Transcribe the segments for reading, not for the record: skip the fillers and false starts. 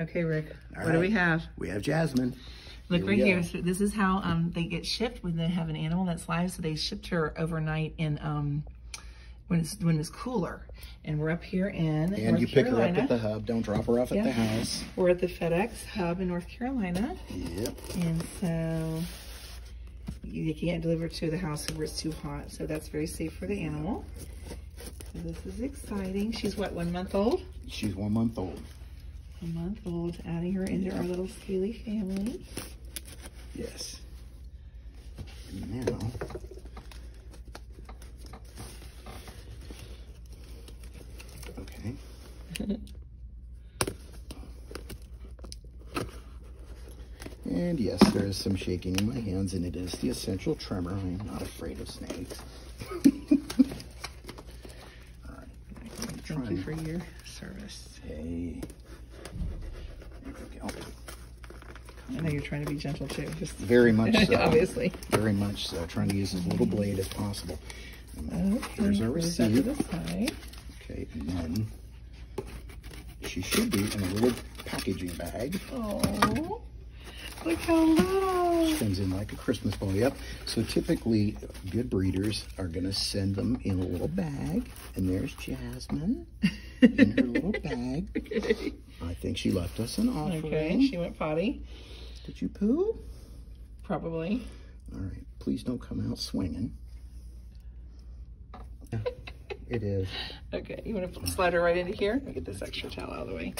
Okay, Rick, what do we have? We have Jasmine. Look right here. So this is how they get shipped when they have an animal that's live. So they shipped her overnight in when it's cooler. And we're up here in North Carolina. And you pick her up at the hub. Don't drop her off at the house. We're at the FedEx hub in North Carolina. Yep. And so you can't deliver to the house where it's too hot. So that's very safe for the animal. So this is exciting. She's what, 1 month old? She's 1 month old. 1 month old, adding her into our little Scaly family. Yes. Now, okay. And yes, there is some shaking in my hands, and it is the essential tremor. I'm not afraid of snakes. All right. Thank you for your service. Hey. There we go. I know you're trying to be gentle too. Just very much so. Obviously. Very much so. Trying to use as little blade as possible. Okay, there's our receipt. Okay, and then she should be in a little packaging bag. Oh, look how little. She comes in like a Christmas ball. Yep. So typically, good breeders are going to send them in a little bag. And there's Jasmine in her little bag. Okay. I think she left us an offering. Okay, she went potty. Did you poo? Probably. All right, please don't come out swinging. It is. Okay, you want to slide her right into here? Let me get this extra towel out of the way.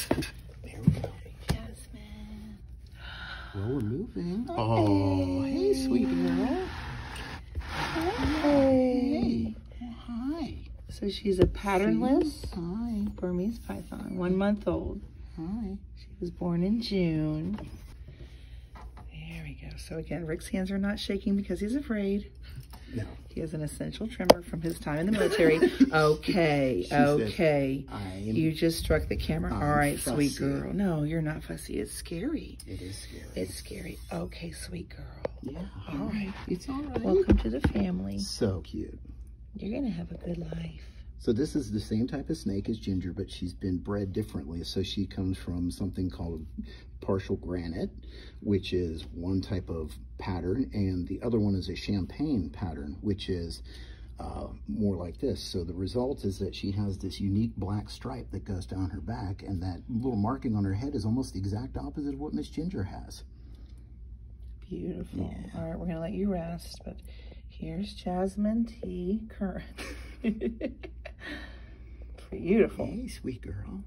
There we go. Jasmine. Well, we're moving. Oh, hey, sweet girl. Hey. Oh, hi. So she's a patternless Burmese python, 1 month old. Hi. She was born in June. There we go. So again, Rick's hands are not shaking because he's afraid. No. He has an essential tremor from his time in the military. Okay, okay. Said, you just struck the camera. I'm all right, fussy. Sweet girl. No, you're not fussy. It's scary. It is scary. It's scary. Okay, sweet girl. Yeah. All right. It's all right. Welcome to the family. So cute. You're going to have a good life. So this is the same type of snake as Ginger, but she's been bred differently. So she comes from something called partial granite, which is one type of pattern. And the other one is a champagne pattern, which is more like this. So the result is that she has this unique black stripe that goes down her back. And that little marking on her head is almost the exact opposite of what Miss Ginger has. Beautiful. Yeah. All right, we're going to let you rest, but... Here's Jasmine T. Curran. Beautiful. Hey, sweet girl.